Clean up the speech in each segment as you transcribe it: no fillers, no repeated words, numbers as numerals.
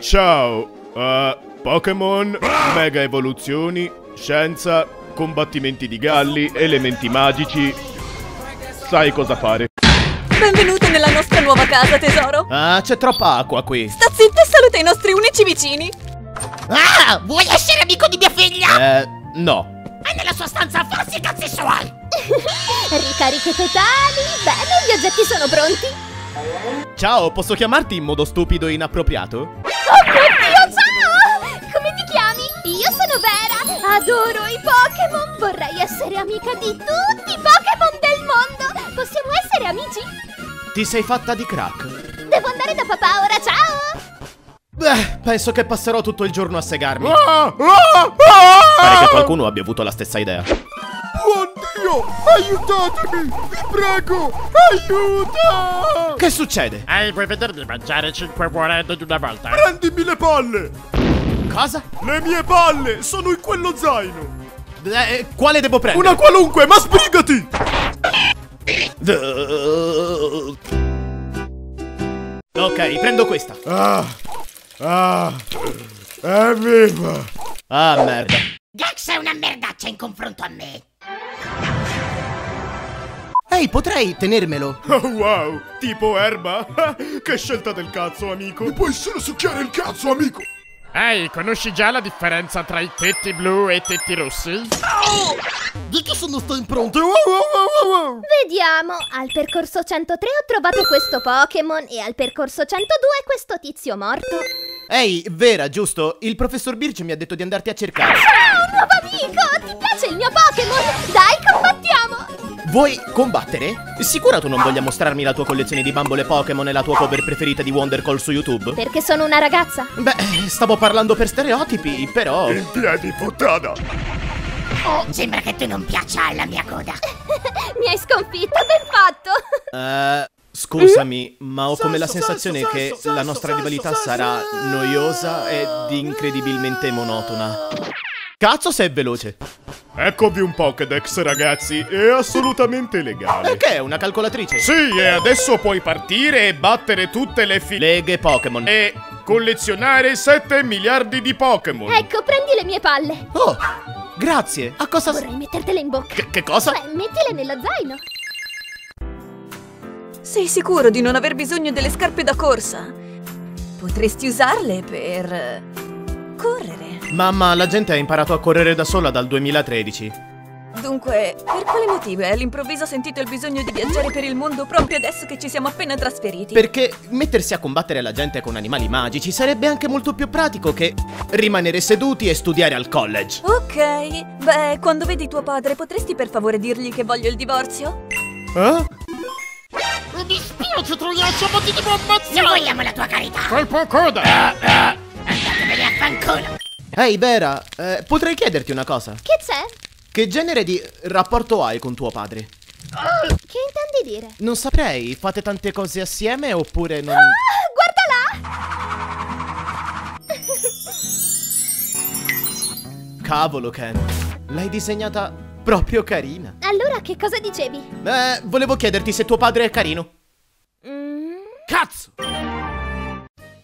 Ciao. Pokémon, mega evoluzioni, scienza, combattimenti di galli, elementi magici. Sai cosa fare. Benvenuto nella nostra nuova casa, tesoro. Ah, c'è troppa acqua qui. Sta zitta e saluta i nostri unici vicini. Ah, vuoi essere amico di mia figlia? No. È nella sua stanza, farsi cazzi suoi. Ricariche totali. Bene, gli oggetti sono pronti. Ciao, posso chiamarti in modo stupido e inappropriato? Oh mio Dio, ciao! Come ti chiami? Io sono Vera, adoro i Pokémon. Vorrei essere amica di tutti i Pokémon del mondo. Possiamo essere amici? Ti sei fatta di crack. Devo andare da papà ora, ciao! Beh, penso che passerò tutto il giorno a segarmi. Pare che qualcuno abbia avuto la stessa idea. Buon Dio, aiutatemi, vi prego, aiuto! Che succede? Vuoi vedermi mangiare 5 uorette di una volta? Prendimi le palle! Cosa? Le mie palle, sono in quello zaino. Quale devo prendere? Una qualunque, ma sbrigati! Ok, prendo questa. È viva! Ah, merda. Gax è una merdaccia in confronto a me. Ehi, potrei tenermelo. Oh, wow, tipo erba? Che scelta del cazzo, amico. Mi puoi solo succhiare il cazzo, amico. Ehi, conosci già la differenza tra i tetti blu e i tetti rossi? Oh! Di chi sono sta impronte? Wow. Vediamo, al percorso 103 ho trovato questo Pokémon e al percorso 102 questo tizio morto. Ehi, Vera, giusto? Il professor Birch mi ha detto di andarti a cercare. Ciao, nuovo amico! Ti piace il mio Pokémon? Dai, combattiamo! Vuoi combattere? Sicura tu non voglia mostrarmi la tua collezione di bambole Pokémon e la tua cover preferita di WonderCall su YouTube? Perché sono una ragazza? Beh, stavo parlando per stereotipi, però... In piedi, puttana! Oh, sembra che tu non piaccia alla mia coda. Mi hai sconfitto, ben fatto! Scusami, ma ho come la sensazione che la nostra rivalità sarà noiosa ed incredibilmente monotona. Cazzo se è veloce! Eccovi un Pokédex, ragazzi, è assolutamente legale. E che è una calcolatrice? Sì, e adesso puoi partire e battere tutte le leghe Pokémon e collezionare 7 miliardi di Pokémon. Ecco, prendi le mie palle. Oh, grazie. A cosa... Vorrei mettertele in bocca. Che cosa? Beh, mettile nello zaino. Sei sicuro di non aver bisogno delle scarpe da corsa? Potresti usarle per... correre. Mamma, la gente ha imparato a correre da sola dal 2013. Dunque, per quale motivo hai all'improvviso sentito il bisogno di viaggiare per il mondo proprio adesso che ci siamo appena trasferiti? Perché mettersi a combattere la gente con animali magici sarebbe anche molto più pratico che rimanere seduti e studiare al college. Ok, beh, quando vedi tuo padre potresti per favore dirgli che voglio il divorzio? Eh? Mi dispiace, troiaccio, ma ti devo ammazzare! Non vogliamo la tua carità! Colpo a coda! Andatevene a fanculo! Ehi, Vera, potrei chiederti una cosa? Che c'è? Che genere di rapporto hai con tuo padre? Che intendi dire? Non saprei, fate tante cose assieme oppure non... Oh, guarda là! Cavolo, Ken, l'hai disegnata... proprio carina. Allora che cosa dicevi? Volevo chiederti se tuo padre è carino. Cazzo!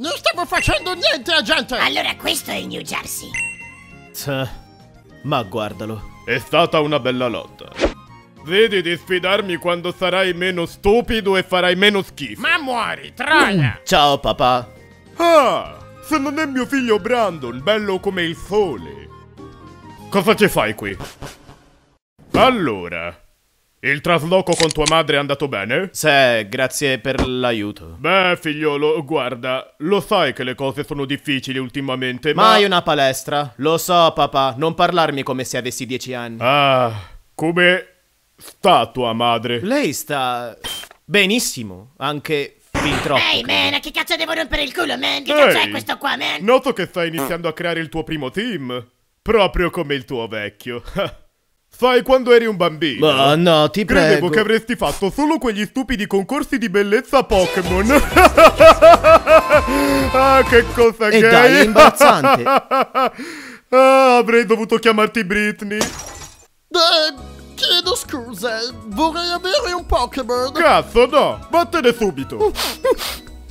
Non stavo facendo niente, agente! Allora questo è New Jersey. Ma guardalo. È stata una bella lotta. Vedi di sfidarmi quando sarai meno stupido e farai meno schifo. Ma muori, troia! Ciao papà. Ah, se non è mio figlio Brandon, bello come il sole. Cosa ci fai qui? Allora, il trasloco con tua madre è andato bene? Sì, grazie per l'aiuto. Beh, figliolo, guarda, lo sai che le cose sono difficili ultimamente, ma... Mai una palestra. Lo so, papà, non parlarmi come se avessi 10 anni. Ah, come sta tua madre? Lei sta... benissimo, anche... Ehi, hey, man, che cazzo devo rompere il culo, man? Che cazzo è questo qua, man? Noto che stai iniziando a creare il tuo primo team, proprio come il tuo vecchio. Sai quando eri un bambino? Ma no, ti prego. Credevo che avresti fatto solo quegli stupidi concorsi di bellezza Pokémon. Ah, che cosa gay. E dai, è imbarazzante. Ah, avrei dovuto chiamarti Britney. Chiedo scusa, vorrei avere un Pokémon. Cazzo, no, vattene subito.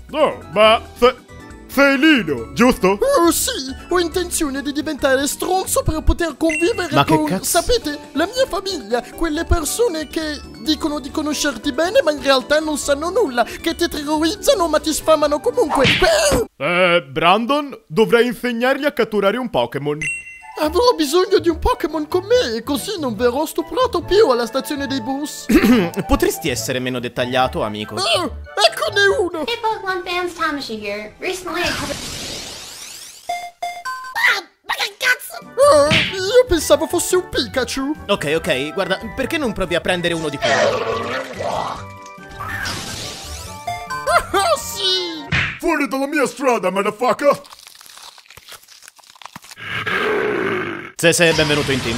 No, ma... Se Sei Lino, giusto? Oh sì, ho intenzione di diventare stronzo per poter convivere con... Sapete, la mia famiglia, quelle persone che dicono di conoscerti bene ma in realtà non sanno nulla, che ti terrorizzano ma ti sfamano comunque. Brandon, dovrei insegnargli a catturare un Pokémon. Avrò bisogno di un Pokémon con me e così non verrò stuprato più alla stazione dei bus. Potresti essere meno dettagliato, amico? Oh, eccone uno! Hey Pokemon fans, Tamashii here. Recently I have a... ma che cazzo? Oh, io pensavo fosse un Pikachu. Ok, ok, guarda, perché non provi a prendere uno di quelli? Oh sì! Fuori dalla mia strada, motherfucker! Sese, benvenuto in team.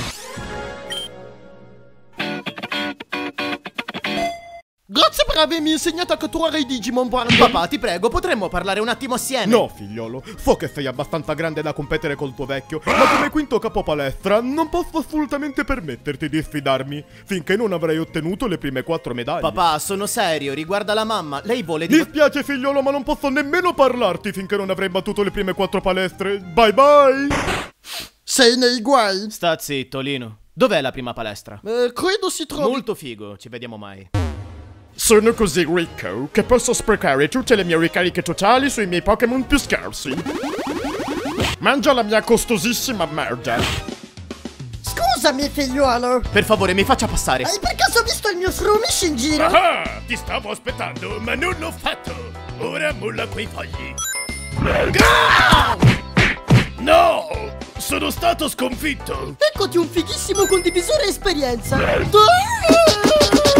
Grazie per avermi insegnato a catturare i Digimon, Barney. Papà, ti prego, potremmo parlare un attimo assieme? No, figliolo. So che sei abbastanza grande da competere col tuo vecchio, ma come quinto capo palestra non posso assolutamente permetterti di sfidarmi finché non avrai ottenuto le prime 4 medaglie. Papà, sono serio, riguarda la mamma. Lei vuole... Mi spiace, figliolo, ma non posso nemmeno parlarti finché non avrai battuto le prime 4 palestre. Bye bye! Sei nei guai? Sta zitto, Lino. Dov'è la prima palestra? Credo si trovi... Molto figo, ci vediamo mai. Sono così ricco che posso sprecare tutte le mie ricariche totali sui miei Pokémon più scarsi. Mangia la mia costosissima merda. Scusami, figliuolo. Per favore, mi faccia passare. Hai per caso visto il mio Shroomish in giro? Ah, ti stavo aspettando, ma non l'ho fatto. Ora molla quei fogli. No! Sono stato sconfitto! Eccoti un fighissimo condivisore esperienza!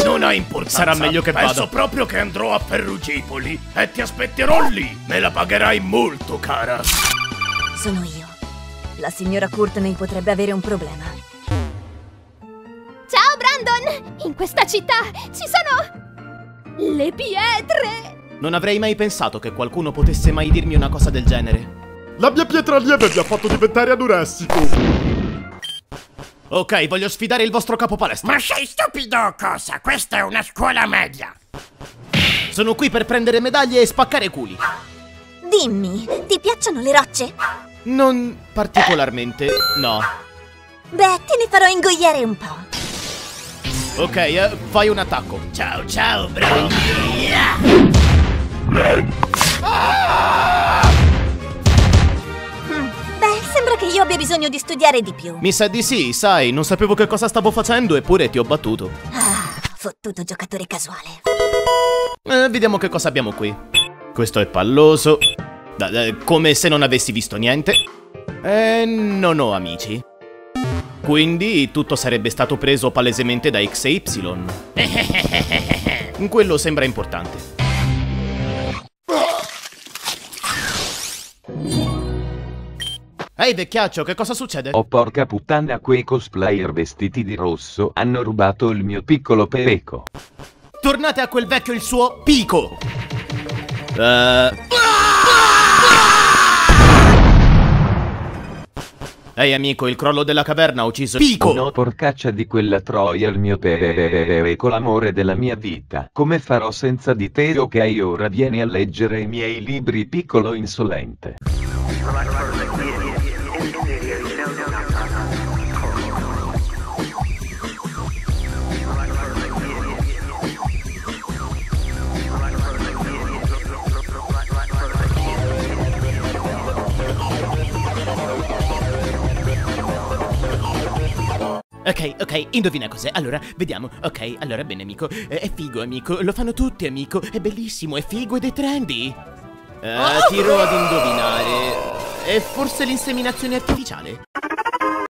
Non ha importanza! Sarà meglio che vada! Penso proprio che andrò a Ferrugipoli e ti aspetterò lì! Me la pagherai molto, cara! Sono io. La signora Courtney potrebbe avere un problema. Ciao, Brandon! In questa città ci sono... le pietre! Non avrei mai pensato che qualcuno potesse mai dirmi una cosa del genere. La mia pietra lieve vi ha fatto diventare anoressico. Ok, voglio sfidare il vostro capo palestra. Ma sei stupido o cosa? Questa è una scuola media. Sono qui per prendere medaglie e spaccare culi. Dimmi, ti piacciono le rocce? Non particolarmente, no. Beh, te ne farò ingoiare un po'. Ok, fai un attacco. Ciao, ciao, bro. Che io abbia bisogno di studiare di più. Mi sa di sì, sai, non sapevo che cosa stavo facendo eppure ti ho battuto. Ah, fottuto giocatore casuale. Vediamo che cosa abbiamo qui. Questo è palloso, come se non avessi visto niente. Non ho amici. Quindi tutto sarebbe stato preso palesemente da X e Y. Quello sembra importante. Ehi, vecchiaccio, che cosa succede? Oh porca puttana, quei cosplayer vestiti di rosso hanno rubato il mio piccolo Pereco. Tornate a quel vecchio il suo pico. Ehi amico, il crollo della caverna ha ucciso Pico! Oh no, porcaccia di quella troia, il mio Pereco, l'amore della mia vita. Come farò senza di te? Ok, ora vieni a leggere i miei libri, piccolo insolente. Ok, indovina cos'è. Allora, vediamo. Ok, allora, bene, amico. È figo, amico. Lo fanno tutti, amico. È bellissimo, è figo ed è trendy. Tiro ad indovinare. È forse l'inseminazione artificiale.